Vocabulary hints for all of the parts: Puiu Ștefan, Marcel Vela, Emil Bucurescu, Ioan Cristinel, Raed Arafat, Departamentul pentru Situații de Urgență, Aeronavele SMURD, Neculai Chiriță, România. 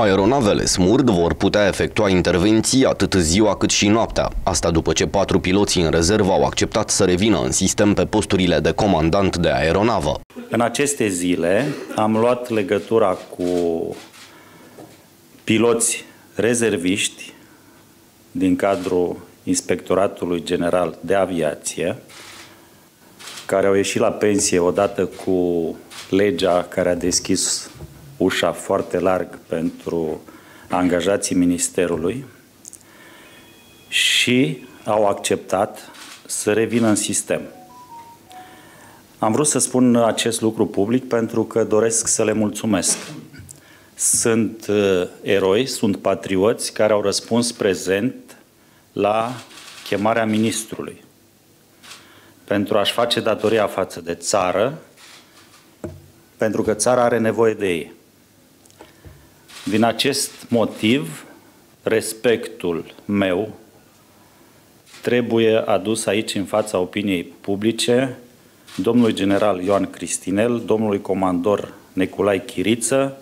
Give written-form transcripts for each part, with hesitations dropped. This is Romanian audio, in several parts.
Aeronavele SMURD vor putea efectua intervenții atât ziua cât și noaptea. Asta după ce 4 piloții în rezervă au acceptat să revină în sistem pe posturile de comandant de aeronavă. În aceste zile am luat legătura cu piloți rezerviști din cadrul Inspectoratului General de Aviație, care au ieșit la pensie odată cu legea care a deschis ușa foarte larg pentru angajații Ministerului și au acceptat să revină în sistem. Am vrut să spun acest lucru public pentru că doresc să le mulțumesc. Sunt eroi, sunt patrioți care au răspuns prezent la chemarea Ministrului pentru a-și face datoria față de țară, pentru că țara are nevoie de ei. Din acest motiv, respectul meu trebuie adus aici în fața opiniei publice domnului general Ioan Cristinel, domnului comandor Neculai Chiriță,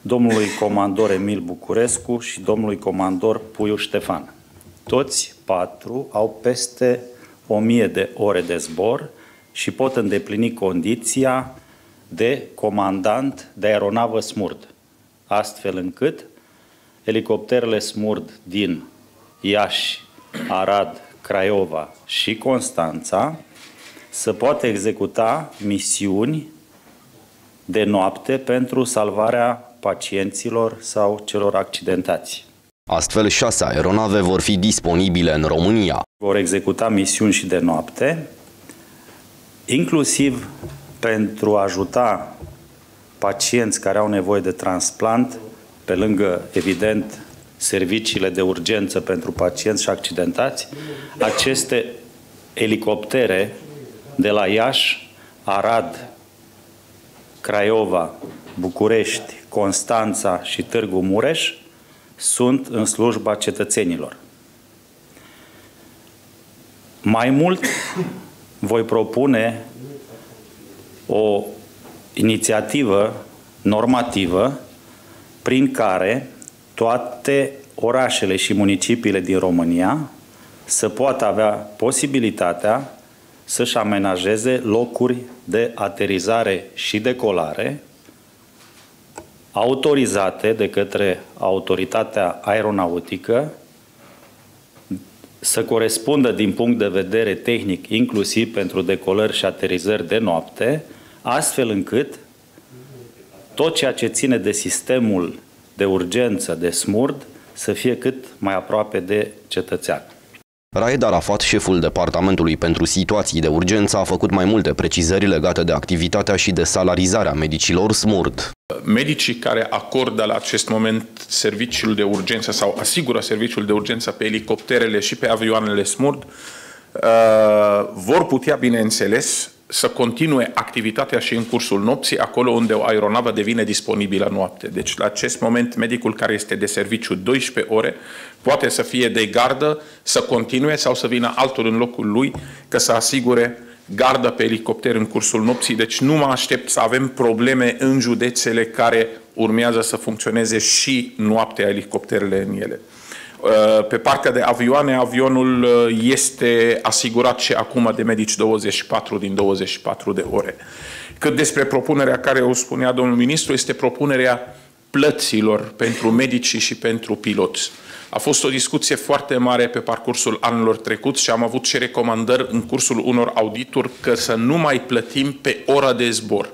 domnului comandor Emil Bucurescu și domnului comandor Puiu Ștefan. Toți 4 au peste 1000 de ore de zbor și pot îndeplini condiția de comandant de aeronavă SMURD, astfel încât elicopterele SMURD din Iași, Arad, Craiova și Constanța să poată executa misiuni de noapte pentru salvarea pacienților sau celor accidentați. Astfel, 6 aeronave vor fi disponibile în România. Vor executa misiuni și de noapte, inclusiv pentru a ajuta pacienți care au nevoie de transplant, pe lângă, evident, serviciile de urgență pentru pacienți și accidentați. Aceste elicoptere de la Iași, Arad, Craiova, București, Constanța și Târgu Mureș sunt în slujba cetățenilor. Mai mult, voi propune o inițiativă normativă prin care toate orașele și municipiile din România să poată avea posibilitatea să-și amenajeze locuri de aterizare și decolare autorizate de către autoritatea aeronautică, să corespundă din punct de vedere tehnic, inclusiv pentru decolări și aterizări de noapte, astfel încât tot ceea ce ține de sistemul de urgență de SMURD să fie cât mai aproape de cetățean. Raed Arafat, șeful Departamentului pentru Situații de Urgență, a făcut mai multe precizări legate de activitatea și de salarizarea medicilor SMURD. Medicii care acordă la acest moment serviciul de urgență sau asigură serviciul de urgență pe elicopterele și pe avioanele SMURD vor putea, bineînțeles, să continue activitatea și în cursul nopții, acolo unde o aeronavă devine disponibilă noapte. Deci, la acest moment, medicul care este de serviciu 12 ore poate să fie de gardă, să continue sau să vină altul în locul lui ca să asigure gardă pe elicopter în cursul nopții. Deci nu mă aștept să avem probleme în județele care urmează să funcționeze și noaptea elicopterele în ele. Pe partea de avioane, avionul este asigurat și acum de medici 24 din 24 de ore. Cât despre propunerea care o spunea domnul ministru, este propunerea plăților pentru medici și pentru piloți. A fost o discuție foarte mare pe parcursul anilor trecuți și am avut și recomandări în cursul unor audituri că să nu mai plătim pe ora de zbor,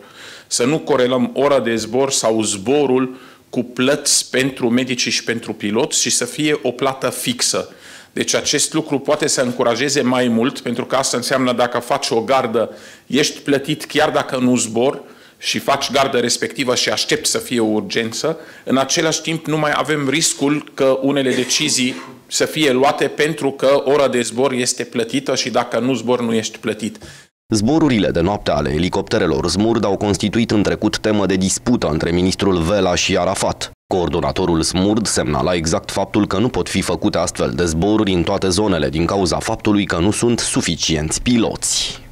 să nu corelăm ora de zbor sau zborul cu plăți pentru medici și pentru piloți și să fie o plată fixă. Deci acest lucru poate să încurajeze mai mult, pentru că asta înseamnă dacă faci o gardă, ești plătit chiar dacă nu zbor și faci gardă respectivă și aștepți să fie o urgență. În același timp nu mai avem riscul că unele decizii să fie luate pentru că ora de zbor este plătită și dacă nu zbor nu ești plătit. Zborurile de noapte ale elicopterelor SMURD au constituit în trecut temă de dispută între ministrul Vela și Arafat. Coordonatorul SMURD semnala exact faptul că nu pot fi făcute astfel de zboruri în toate zonele din cauza faptului că nu sunt suficienți piloți.